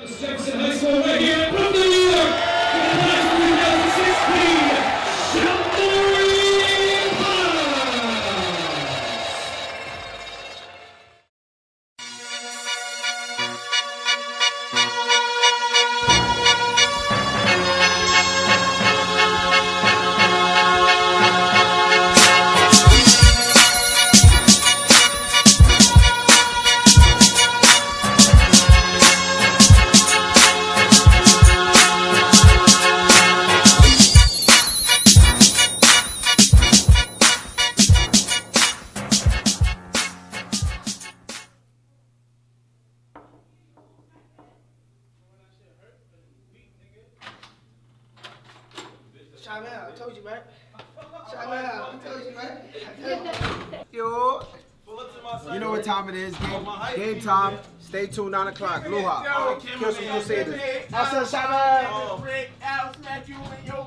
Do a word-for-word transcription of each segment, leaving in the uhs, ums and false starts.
Jefferson High School right here in Brooklyn, New York, for the class of twenty sixteen, Shamari Shout out, I told you, man. Shout out, I told you, man. Yo. You know what time it is, game, game time. Stay tuned, nine o'clock. Aloha. Kill some Crusaders. My son, shout out. I'll smack you in your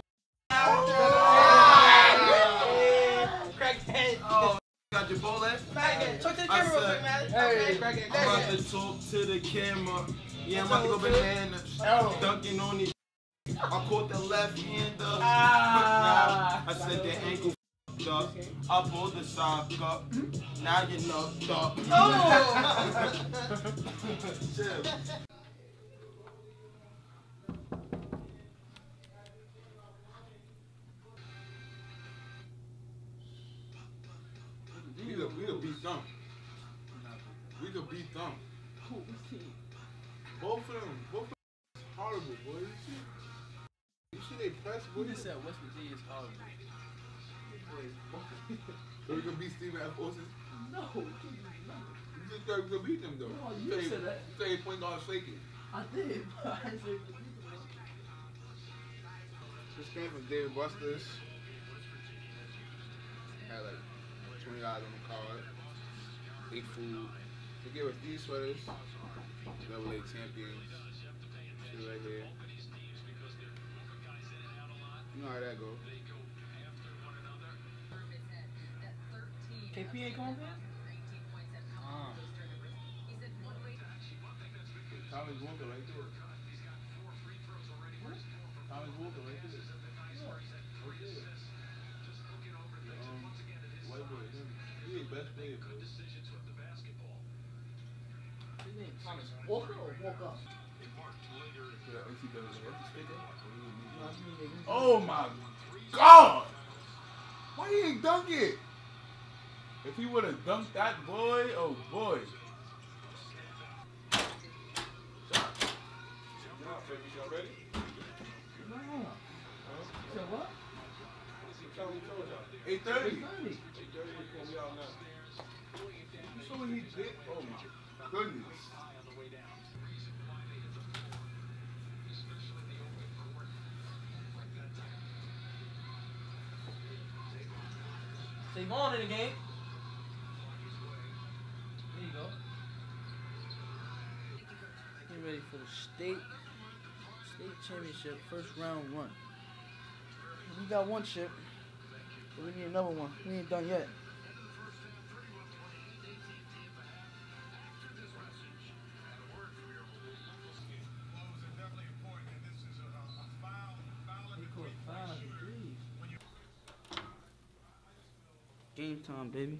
crackhead. Oh, got your ball ass? Talk to the camera real quick, man. Hey, crackhead. I'm about to talk to the camera. Yeah, I'm about to go banana. Dunking on these. I caught the left hand up. Ah, now I said the ankle f***ed up. I pulled the sock up. Now you're knocked up. Oh! Shit. We the, we the beat them. We the beat them. Both of them. Both of them is horrible, boy. You see? They press, what is that? West Virginia is horrible. Are we gonna beat Steven F. Austin? No. You just gotta go beat them though. No, you, you said that. You said point guard shaking. I did, but I said beat them. This came from David Buster's. Had like twenty dollars on the card. They food. They gave us these sweaters. Double A champions. Shit right here. You know how that goes. K P ain't coming back? Ah. Thomas Walker right there. Thomas Walker right there. White boy. He's the best player. His name is Thomas Walker or Walker? Oh my God! Why he ain't dunk it? If he would have dunked that boy, oh boy! Y'all ready? No. So what? Eight thirty. Eight thirty. We all know. So when he did, oh my goodness! They've on in the game. There you go. Get ready for the state state championship, first round one. We got one chip, but we need another one. We ain't done yet. Game time, baby.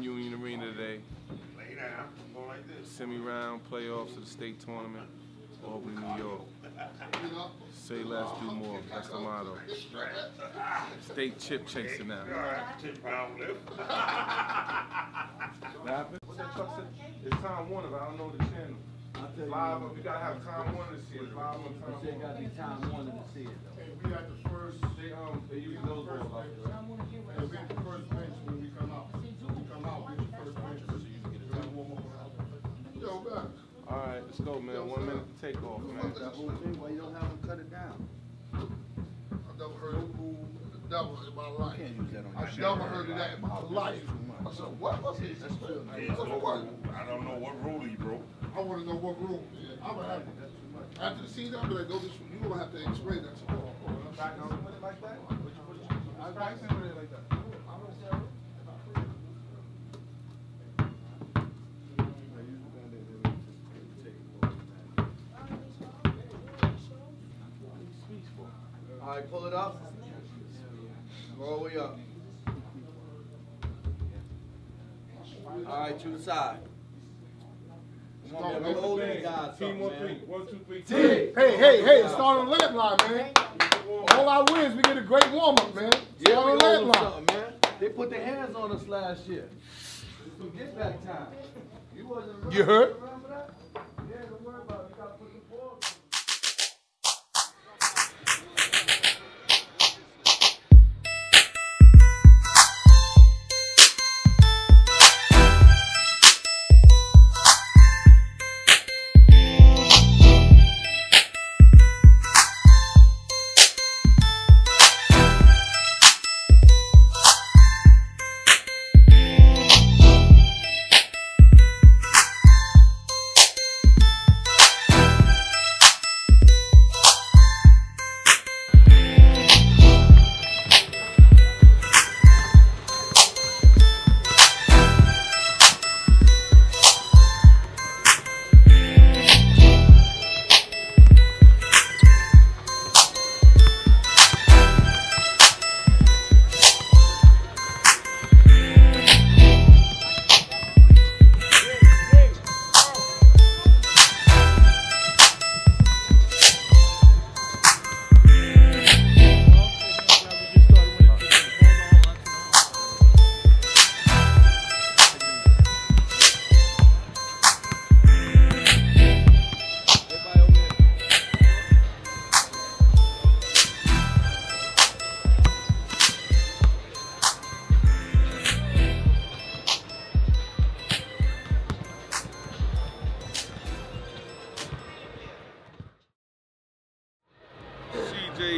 I'm Union Arena today. Lay down. Go like this. Semi-round playoffs of the state tournament. Albany, New York. Say less, do more. That's the motto. State chip chasing now. Laughing? What that truck said? It's Time Warner, but I don't know the channel. Live, we gotta have Time Warner to see it. Live on Time Warner. It gotta be Time Warner to see it though. Hey, we at the first. They um, they use those doors out there. Hey, we at the first bench when we come out. When we come out, we at the first bench. Yo, back. All right, let's go, man. One minute to take off, man. That's what I mean. Why you don't have them cut it down? I never heard of the devil in my life. You can't use that on I never heard of that in my life. I said, what was it? That's what I don't know what rule you broke. I want to know what rule. I would have to. After the season, I'm going to go this one. You're going to have to explain that to me. Put it like that? I'm practicing with it like that. I'm going to say, all right, pull it up. Roll way up. All right, choose side. Come on, man. Roll these guys. Team one, three. One, two, three. Team. Hey, hey, hey. Start on the left line, man. All our wins, we get a great warm up, man. Start on the left line, man. They put their hands on us last year. It's get back time. You wasn't. You heard?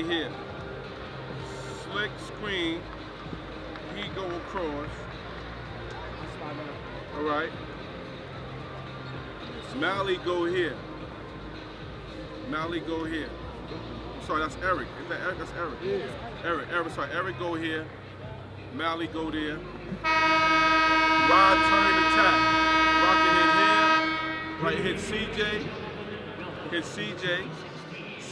Here, slick screen, he go across, all right, Mally go here, Mally go here, I'm sorry, that's Eric, isn't that Eric, that's Eric, yeah. Eric, Eric, sorry, Eric go here, Mally go there, Rod turn attack, Rocket hit here, right, hit C J, hit C J,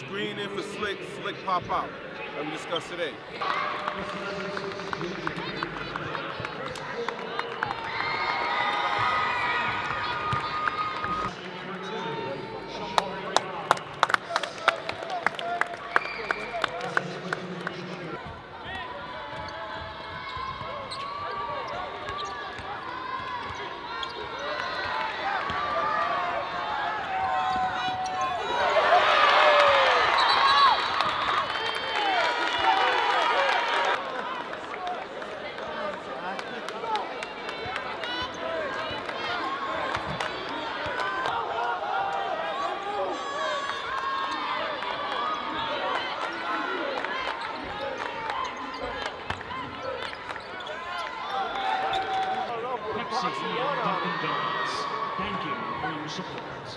green in for Slick, Slick pop out. Let me discuss today. Thank you for your support.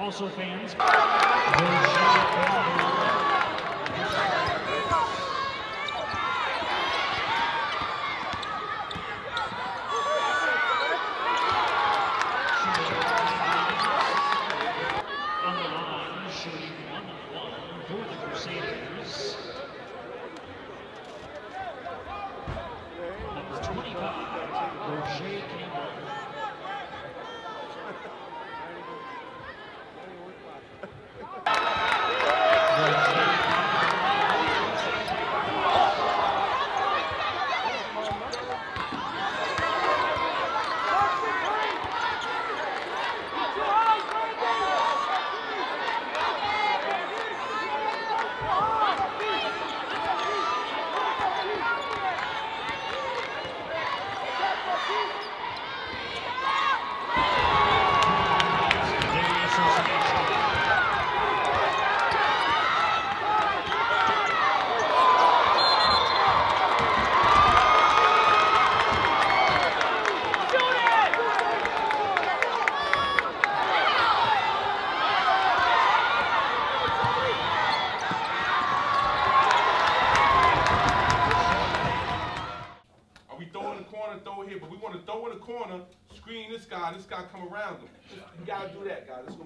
Also, fans. On the line, shooting one one for the Crusaders. Number twenty-five, Roger King.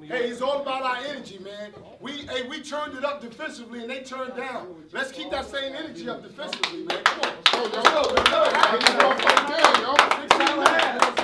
Hey, it's all about our energy, man. We hey, we turned it up defensively and they turned down. Let's keep that same energy up defensively, man. Come on. Let's go, yo. Let's go. Let's go. Let's go. Let's go.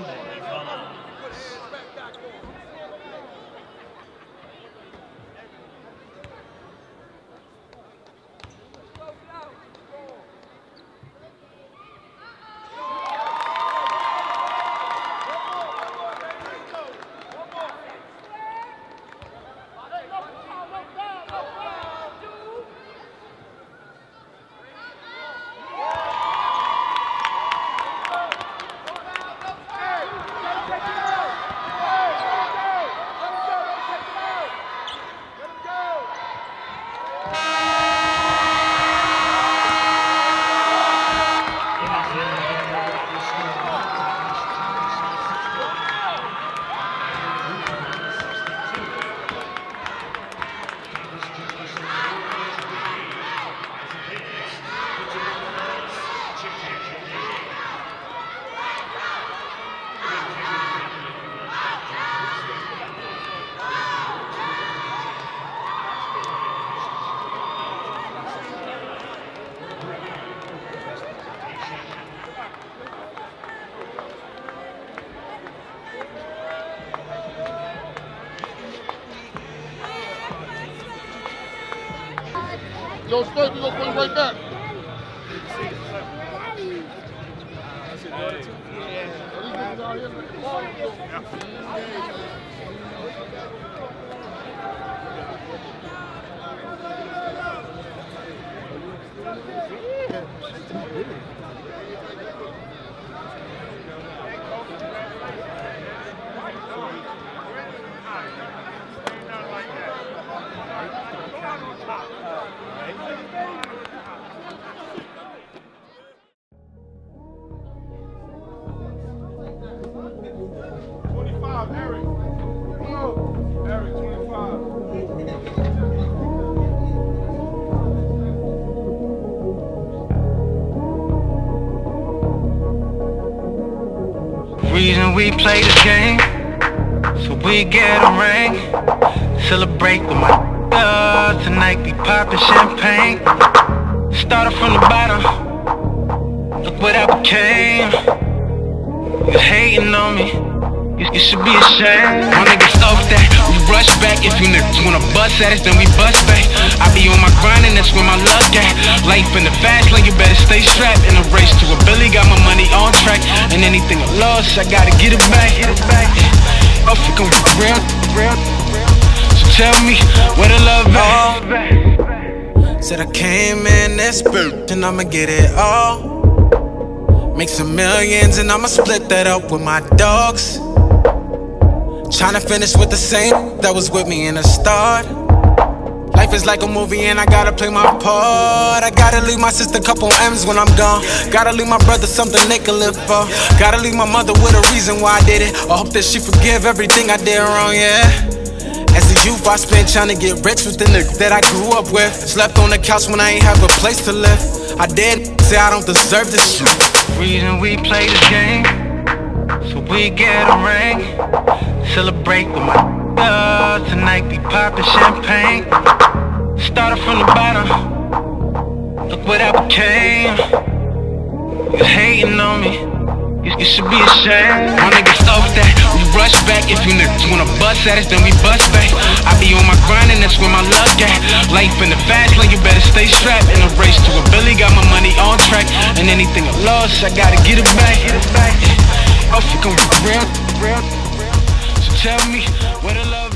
action. Yo, Stokes, we gonna put him right back. Reason we play this game, so we get a ring. Celebrate with my thugs, tonight we poppin' champagne. Started from the bottom, look what I became. You hating on me, you, you should be ashamed. My niggas off that, we rush back. If you niggas wanna bust at us, then we bust back. I be on my grind and that's where my luck at. Life in the fast lane, you better stay strapped. In a race to a billy, got my money on track. And anything I lost, I gotta get it back. Yeah. Oh, fuck, I'm real, real. So tell me, where the love at? Said I came in this bitch and I'ma get it all. Make some millions and I'ma split that up with my dogs. Tryna finish with the same that was with me in the start. Life is like a movie and I gotta play my part. I gotta leave my sister a couple M's when I'm gone. Gotta leave my brother something they can live for. Gotta leave my mother with a reason why I did it. I hope that she forgive everything I did wrong, yeah. As a youth I spent trying to get rich with the niggas that I grew up with. Slept on the couch when I ain't have a place to live. I did say I don't deserve this shit. Reason we play this game, so we get a ring. Celebrate with my thugs, tonight we poppin' champagne. Started from the bottom, look what I became. You hating on me, you, you should be ashamed. My niggas off that, we rush back. If you niggas wanna bust at us, then we bust back. I be on my grind and that's where my luck at. Life in the fast lane, you better stay strapped. In a race to a billy, got my money on track. And anything I lost, I gotta get it back. Oh, fuck, I'm real, real. So tell me, where the love